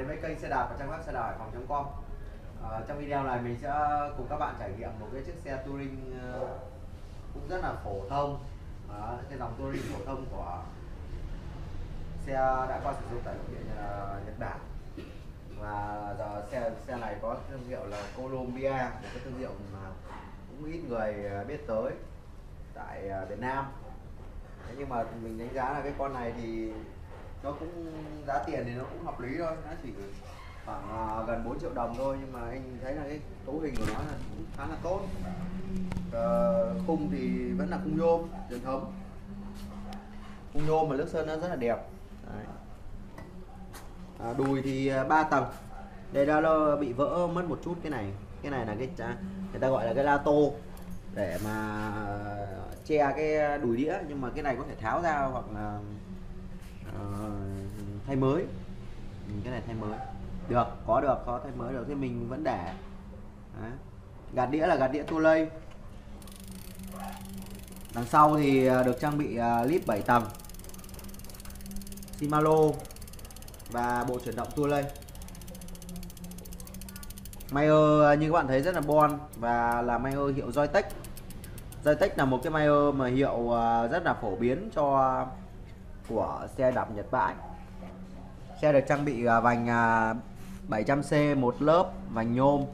đến với kênh xe đạp và trang web XeDapHaiPhong.com. Trong video này mình sẽ cùng các bạn trải nghiệm một cái chiếc xe touring cũng rất là phổ thông, cái dòng touring phổ thông của xe đã qua sử dụng tại nội địa Nhật Bản, và giờ xe này có thương hiệu là Colombia, một cái thương hiệu mà cũng ít người biết tới tại Việt Nam. Thế nhưng mà mình đánh giá là cái con này thì nó cũng giá tiền thì nó cũng hợp lý thôi, nó chỉ khoảng gần 4 triệu đồng thôi, nhưng mà anh thấy là cái cấu hình của nó là cũng khá là tốt. Khung thì vẫn là khung nhôm truyền thống, khung nhôm mà nước sơn nó rất là đẹp. Đùi thì 3 tầng, đây nó bị vỡ mất một chút. Cái này là cái người ta gọi là cái la tô để mà che cái đùi đĩa, nhưng mà cái này có thể tháo ra hoặc là thay mới. Cái này thay mới được, có thay mới được, thì mình vẫn để. Đấy. Gạt đĩa là gạt đĩa Tulay. Đằng sau thì được trang bị lip 7 tầng Shimano và bộ chuyển động Tulay. Mayer như các bạn thấy rất là bon, và là mayer hiệu Joytech. Joytech là một cái mayer mà hiệu rất là phổ biến cho của xe đạp Nhật Bản. Xe được trang bị vành 700C một lớp, vành nhôm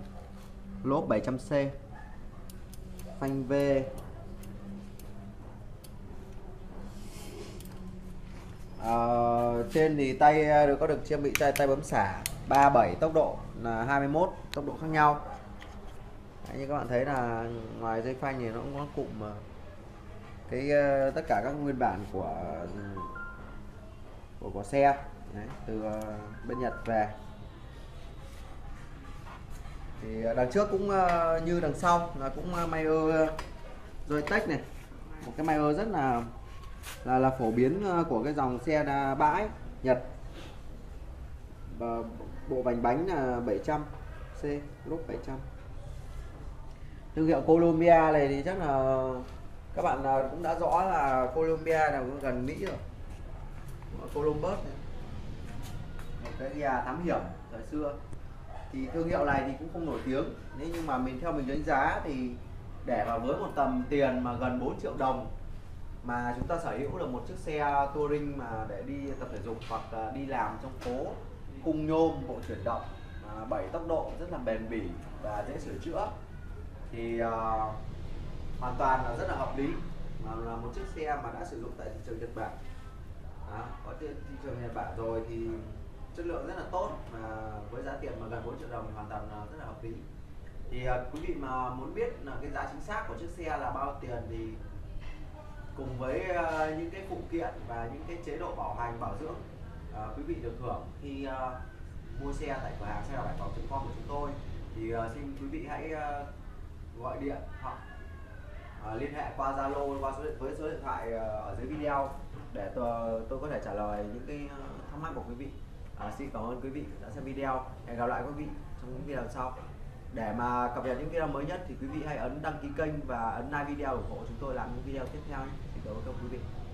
lốp 700C, phanh V. Trên thì tay được trang bị tay bấm xả 37, tốc độ là 21 tốc độ khác nhau. Đấy, như các bạn thấy là ngoài dây phanh thì nó cũng có cụm cái tất cả các nguyên bản của xe. Đấy, từ bên Nhật về. Thì đằng trước cũng như đằng sau là cũng mayer Joytech này, một cái mayer rất là phổ biến của cái dòng xe bãi Nhật. Bộ vành bánh là 700C, lốp 700. Thương hiệu Colombia này thì chắc là các bạn cũng đã rõ là Colombia là gần Mỹ rồi, Columbus này. Một cái nhà thám hiểm thời xưa. Thì thương hiệu này thì cũng không nổi tiếng, thế nhưng mà theo mình đánh giá thì để mà với một tầm tiền mà gần 4 triệu đồng mà chúng ta sở hữu được một chiếc xe touring mà để đi tập thể dục hoặc đi làm trong phố, khung nhôm, bộ chuyển động 7 tốc độ rất là bền bỉ và dễ sửa chữa, thì hoàn toàn là rất là hợp lý, mà là một chiếc xe mà đã sử dụng tại thị trường Nhật Bản. Có thị trường Nhật Bản rồi thì chất lượng rất là tốt, mà với giá tiền mà gần 4 triệu đồng hoàn toàn rất là hợp lý. Thì quý vị mà muốn biết là cái giá chính xác của chiếc xe là bao tiền thì cùng với những cái phụ kiện và những cái chế độ bảo hành bảo dưỡng quý vị được hưởng khi mua xe tại cửa hàng XeDapHaiPhong.com của chúng tôi, thì xin quý vị hãy gọi điện hoặc liên hệ qua Zalo với số điện thoại ở dưới video để tôi có thể trả lời những cái thắc mắc của quý vị. Xin cảm ơn quý vị đã xem video. Hẹn gặp lại quý vị trong những video sau. Để mà cập nhật những video mới nhất thì quý vị hãy ấn đăng ký kênh và ấn like video ủng hộ chúng tôi làm những video tiếp theo nhé. Xin cảm ơn quý vị.